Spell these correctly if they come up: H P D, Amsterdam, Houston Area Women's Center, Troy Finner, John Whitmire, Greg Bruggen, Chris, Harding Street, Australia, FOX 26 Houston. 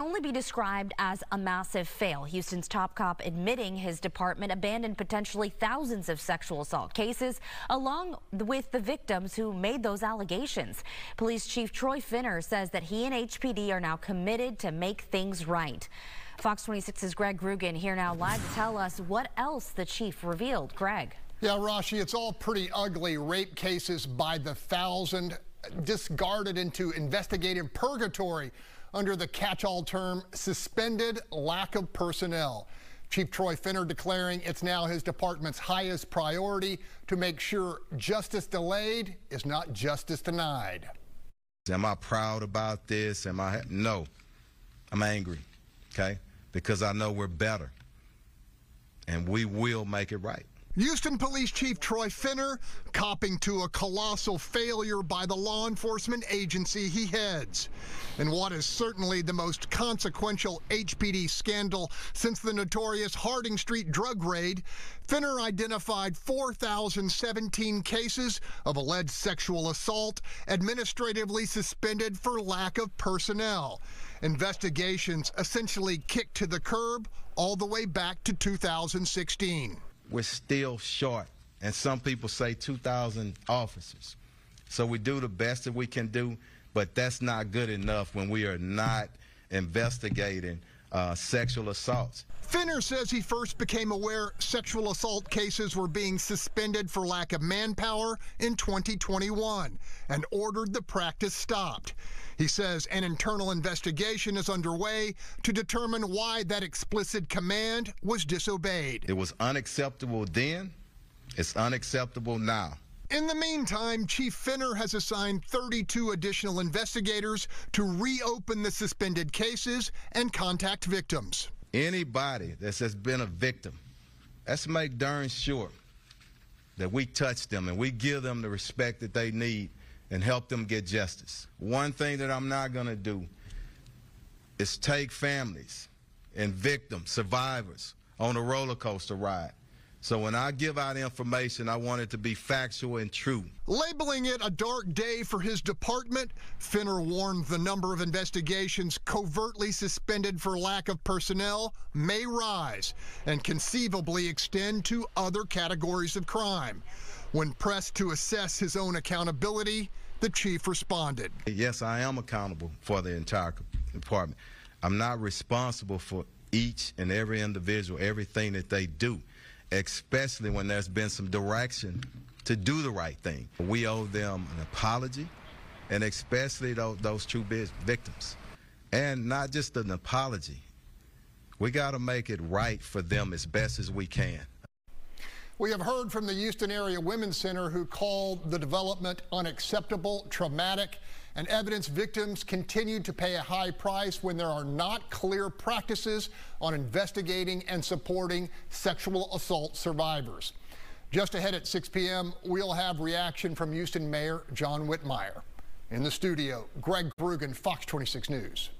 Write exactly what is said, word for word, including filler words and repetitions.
Only be described as a massive fail. Houston's top cop admitting his department abandoned potentially thousands of sexual assault cases along with the victims who made those allegations. Police Chief Troy Finner says that he and H P D are now committed to make things right. Fox twenty-six's Greg Bruggen here now live to tell us what else the chief revealed. Greg. Yeah, Rashi, it's all pretty ugly. Rape cases by the thousand, discarded into investigative purgatory under the catch-all term, suspended lack of personnel. Chief Troy Finner declaring it's now his department's highest priority to make sure justice delayed is not justice denied. Am I proud about this? Am I? No, I'm angry, okay? Because I know we're better and we will make it right. Houston Police Chief Troy Finner copping to a colossal failure by the law enforcement agency he heads. And what is certainly the most consequential H P D scandal since the notorious Harding Street drug raid, Finner identified four thousand seventeen cases of alleged sexual assault administratively suspended for lack of personnel. Investigations essentially kicked to the curb all the way back to two thousand sixteen. We're still short, and some people say two thousand officers. So we do the best that we can do, but that's not good enough when we are not investigating uh, sexual assaults. Finner says he first became aware sexual assault cases were being suspended for lack of manpower in twenty twenty-one and ordered the practice stopped. He says an internal investigation is underway to determine why that explicit command was disobeyed. It was unacceptable then. It's unacceptable now. In the meantime, Chief Finner has assigned thirty-two additional investigators to reopen the suspended cases and contact victims. Anybody that has been a victim, let's make darn sure that we touch them and we give them the respect that they need and help them get justice. One thing that I'm not going to do is take families and victims, survivors, on a roller coaster ride. So when I give out information, I want it to be factual and true. Labeling it a dark day for his department, Finner warned the number of investigations covertly suspended for lack of personnel may rise and conceivably extend to other categories of crime. When pressed to assess his own accountability, the chief responded. Yes, I am accountable for the entire department. I'm not responsible for each and every individual, everything that they do, especially when there's been some direction to do the right thing. We owe them an apology, and especially those, those two victims. And not just an apology. We got to make it right for them as best as we can. We have heard from the Houston Area Women's Center, who called the development unacceptable, traumatic, and evidence victims continue to pay a high price when there are not clear practices on investigating and supporting sexual assault survivors. Just ahead at six p m, we'll have reaction from Houston Mayor John Whitmire. In the studio, Greg Bruggen, Fox twenty-six News.